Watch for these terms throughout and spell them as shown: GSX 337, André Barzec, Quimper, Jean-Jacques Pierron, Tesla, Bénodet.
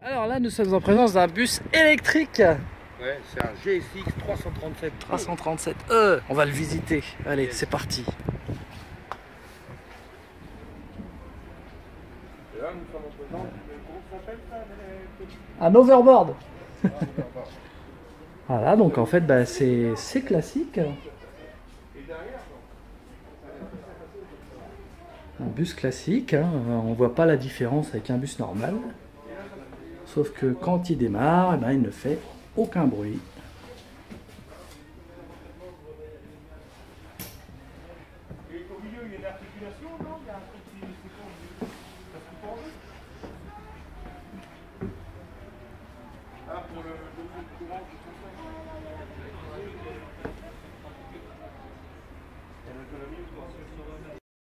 Alors là, nous sommes en présence d'un bus électrique. Ouais, c'est un GSX 337. 337E. On va le visiter. Allez, yes. C'est parti. Et là, nous sommes en présence. Comment s'appelle ça, les... Un overboard. Ah, overboard. Voilà, donc en fait, bah, c'est classique. Un bus classique, hein. On ne voit pas la différence avec un bus normal. Sauf que quand il démarre, eh ben, il ne fait aucun bruit.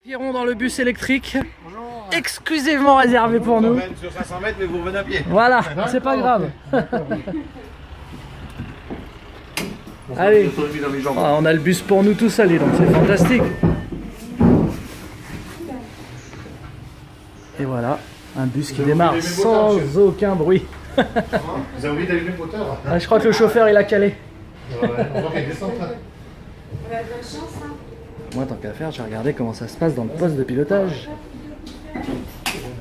Pierron dans le bus électrique. Bonjour. Exclusivement réservé pour nous. Sur 500 mètres, mais vous revenez à pied. Voilà, c'est pas grave. Allez, on a le bus pour nous tous, allez, donc c'est fantastique. Et voilà, un bus qui démarre sans aucun bruit. Vous avez oublié d'allumer le moteur. Je crois que le chauffeur il a calé. Ouais, on voit qu'elle descend. On a de la chance. Moi, tant qu'à faire, j'ai regardé comment ça se passe dans le poste de pilotage.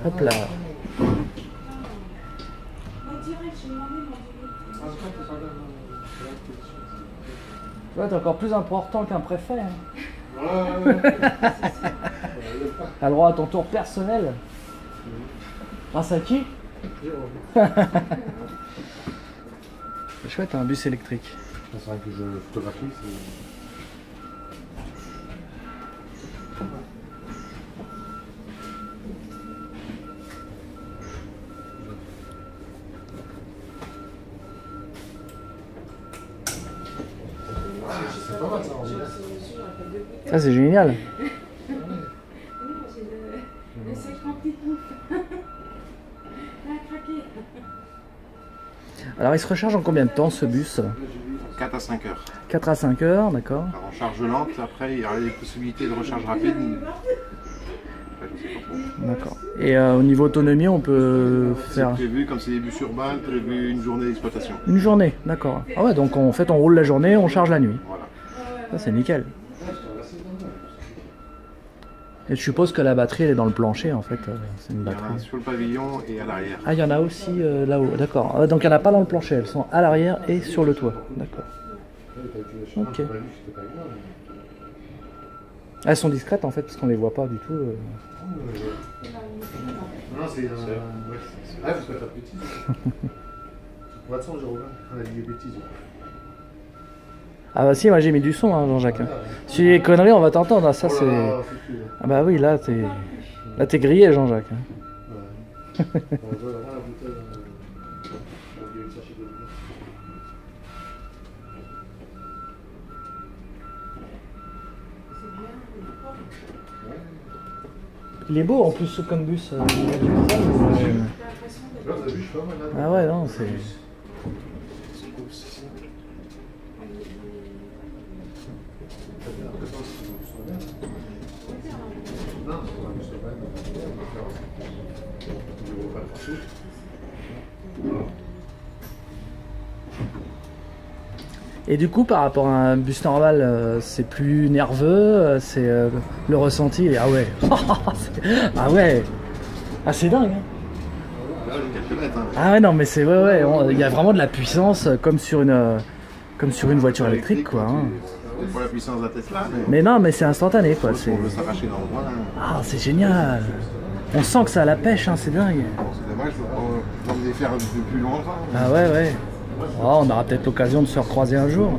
Hop là. Tu vois, t'es encore plus important qu'un préfet. Hein. Ouais, ouais, ouais. T'as le droit à ton tour personnel. Grâce à qui? C'est chouette, un bus électrique. C'est vrai que je photographie. Ça c'est génial. Alors il se recharge en combien de temps ce bus? 4 à 5 heures. 4 à 5 heures, d'accord. En charge lente, après il y a des possibilités de recharge rapide. D'accord. Et au niveau autonomie, on peut faire... C'est prévu, comme c'est des bus urbains, prévu une journée d'exploitation. Une journée, d'accord. Ah ouais, donc en fait on roule la journée, on charge la nuit. Voilà. Ça c'est nickel. Et je suppose que la batterie elle est dans le plancher en fait. C'est une batterie. Il y en a sur le pavillon et à l'arrière. Ah, il y en a aussi là-haut, d'accord. Donc il n'y en a pas dans le plancher, elles sont à l'arrière et sur le toit. D'accord. Ok. Elles sont discrètes en fait, parce qu'on ne les voit pas du tout. Non, c'est. Ouais, parce que t'as de bêtises. On va te sentir, Jérôme. On a dit des bêtises. Ah bah si, moi j'ai mis du son, hein, Jean-Jacques. Voilà. Si les conneries, on va t'entendre. Ah, ça c'est. Ah bah oui, là t'es grillé, Jean-Jacques. Ouais. Il est beau en plus comme bus. Ah ouais, non, c'est. Et du coup, par rapport à un bus normal, c'est plus nerveux, c'est le ressenti. Et, ah ouais, ah ouais, ah c'est dingue. Hein. Ah ouais, non mais c'est ouais, il y a vraiment de la puissance comme sur une voiture électrique quoi. Hein. Pour la puissance de la Tesla. Mais non, mais c'est instantané quoi. C'est... Ah, c'est génial. On sent que ça a la pêche, hein, c'est dingue. C'est dommage, on va les faire plus longtemps. Ah ouais, ouais. Oh, on aura peut-être l'occasion de se recroiser un jour.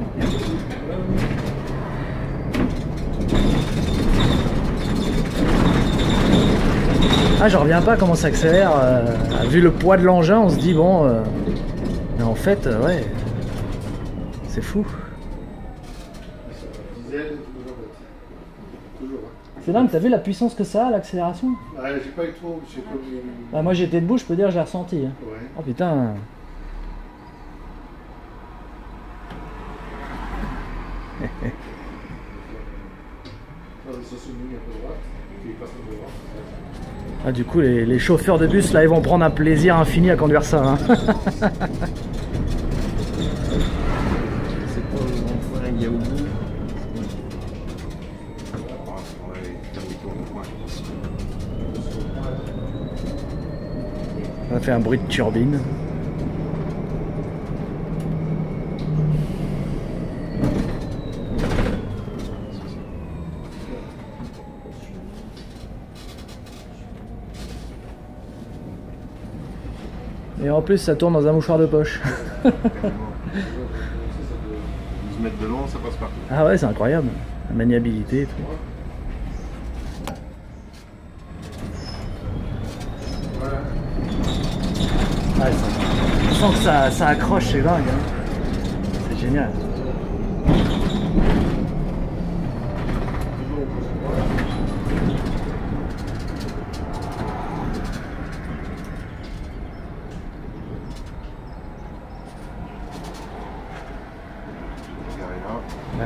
Ah, j'en reviens pas comment ça accélère. Vu le poids de l'engin, on se dit bon. Mais en fait, ouais. C'est fou. C'est dingue, t'as vu la puissance que ça a, l'accélération? Ouais, j'ai pas eu trop. Bah, moi j'étais debout, je peux dire j'ai ressenti. Hein. Ouais. Oh putain. Ah, du coup, les chauffeurs de bus, là, ils vont prendre un plaisir infini à conduire ça. Hein. Ça fait un bruit de turbine. Et en plus, ça tourne dans un mouchoir de poche. 12 mètres de long, ça passe partout. Ah ouais, c'est incroyable. La maniabilité et tout. Ah, je sens que ça accroche, c'est dingue. Hein. C'est génial. Ouais.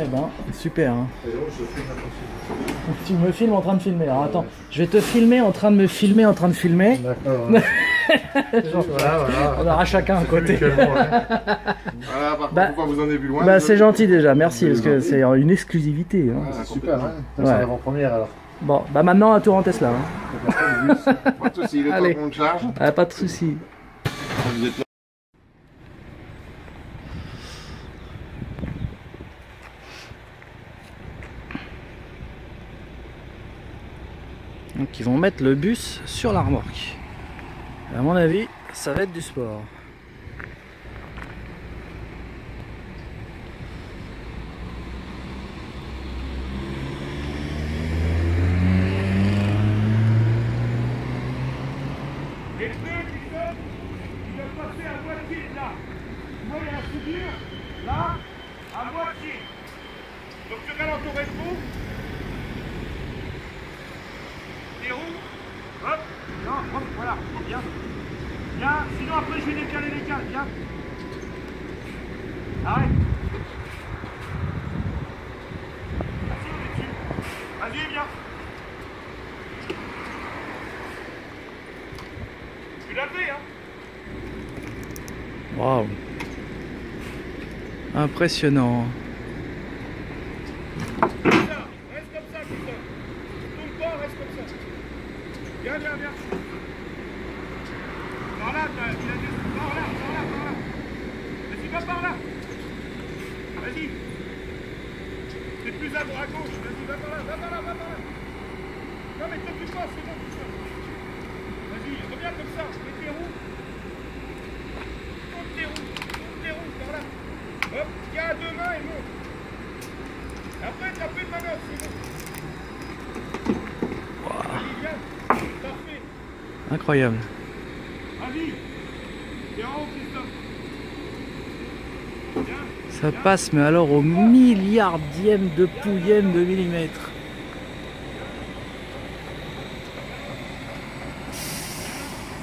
Eh ben, super. Hein. Tu me filmes en train de filmer. Alors attends, je vais te filmer en train de me filmer en train de filmer. D'accord. Ouais. Genre, voilà, voilà. On aura chacun un côté. Bon, ouais. Voilà, par contre, bah, vous en avez vu loin. Bah, c'est gentil déjà, merci, parce que c'est une exclusivité. Hein. Ouais, super. Hein. Ouais. C'est l'avant-première alors. Bon, bah maintenant un tour en Tesla. Hein. Pas de soucis, il est temps qu'on charge. Ah, pas de soucis. Donc ils vont mettre le bus sur la remorque. À mon avis, ça va être du sport. Les pneus, ils doivent passer à moitié là. Moi, il y a un soupir là, à moitié. Donc je ralentis avec vous. Les roues, hop, non, hop, voilà, bien, bien, sinon après je vais décaler les cadres, bien, arrête, vas-y, on est dessus, vas-y, viens, tu l'as fait, hein. Waouh, impressionnant. Viens, viens. Par là, tu as dû... Par là. Vas-y, va par là. Vas-y. C'est plus à droite, à gauche. Vas-y, va par là. Non, mais t'occupe pas, c'est bon, tout ça. Vas-y, reviens comme ça. Mets tes roues. Tourne tes roues, par là. Hop, tiens à deux mains et monte. Après, t'as plus de manœuvre, c'est bon. Vas-y, viens. Parfait. Incroyable. Ça passe mais alors au milliardième de pouillème de millimètre.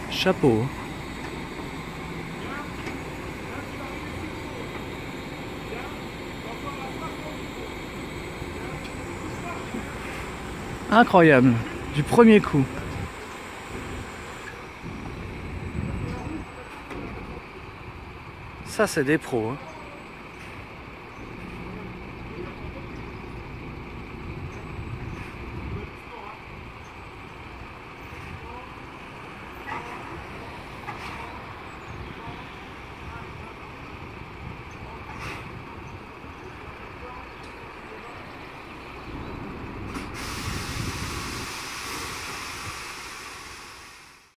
Chapeau. Incroyable. Du premier coup. Ça, c'est des pros. Hein.